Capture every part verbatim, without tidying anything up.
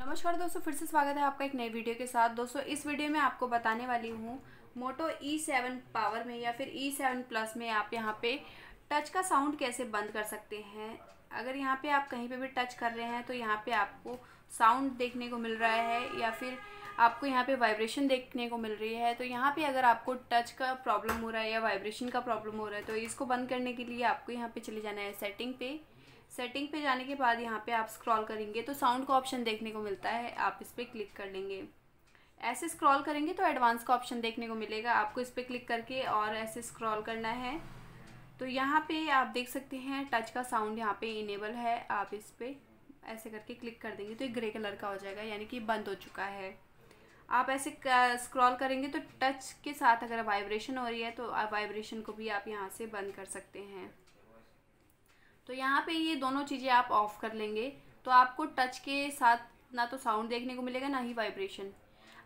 नमस्कार दोस्तों, फिर से स्वागत है आपका एक नई वीडियो के साथ। दोस्तों इस वीडियो में आपको बताने वाली हूँ मोटो ई सेवन पावर में या फिर ई सेवन प्लस में आप यहाँ पे टच का साउंड कैसे बंद कर सकते हैं। अगर यहाँ पे आप कहीं पे भी टच कर रहे हैं तो यहाँ पे आपको साउंड देखने को मिल रहा है या फिर आपको यहाँ पे वाइब्रेशन देखने को मिल रही है। तो यहाँ पे अगर आपको टच का प्रॉब्लम हो रहा है या वाइब्रेशन का प्रॉब्लम हो रहा है तो इसको बंद करने के लिए आपको यहाँ पे चले जाना है सेटिंग पे। सेटिंग पे जाने के बाद यहाँ पे आप स्क्रॉल करेंगे तो साउंड का ऑप्शन देखने को मिलता है, आप इस पर क्लिक कर लेंगे। ऐसे स्क्रॉल करेंगे तो एडवांस का ऑप्शन देखने को मिलेगा, आपको इस पर क्लिक करके और ऐसे स्क्रॉल करना है। तो यहाँ पे आप देख सकते हैं टच का साउंड यहाँ पे इनेबल है, आप इस पर ऐसे करके क्लिक कर देंगे तो ये ग्रे कलर का हो जाएगा, यानी कि बंद हो चुका है। आप ऐसे स्क्रॉल करेंगे तो टच के साथ अगर वाइब्रेशन हो रही है तो आप वाइब्रेशन को भी आप यहाँ से बंद कर सकते हैं। तो यहाँ पे ये दोनों चीज़ें आप ऑफ़ कर लेंगे तो आपको टच के साथ ना तो साउंड देखने को मिलेगा ना ही वाइब्रेशन।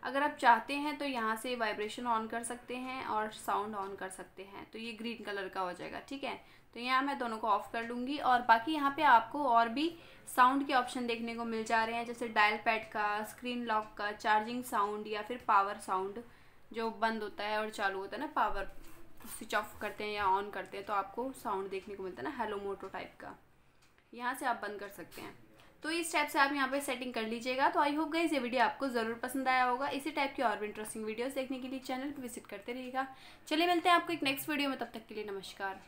अगर आप चाहते हैं तो यहाँ से वाइब्रेशन ऑन कर सकते हैं और साउंड ऑन कर सकते हैं, तो ये ग्रीन कलर का हो जाएगा। ठीक है, तो यहाँ मैं दोनों को ऑफ़ कर लूँगी। और बाकी यहाँ पे आपको और भी साउंड के ऑप्शन देखने को मिल जा रहे हैं, जैसे डायल पैड का, स्क्रीन लॉक का, चार्जिंग साउंड या फिर पावर साउंड जो बंद होता है और चालू होता है ना, पावर स्विच ऑफ करते हैं या ऑन करते हैं तो आपको साउंड देखने को मिलता है ना, हेलो मोटो टाइप का, यहाँ से आप बंद कर सकते हैं। तो इस टाइप से आप यहाँ पे सेटिंग कर लीजिएगा। तो आई होप गाइस ये वीडियो आपको ज़रूर पसंद आया होगा। इसी टाइप की और भी इंटरेस्टिंग वीडियोस देखने के लिए चैनल पर विजिट करते रहिएगा। चलिए मिलते हैं आपको एक नेक्स्ट वीडियो में, तब तक के लिए नमस्कार।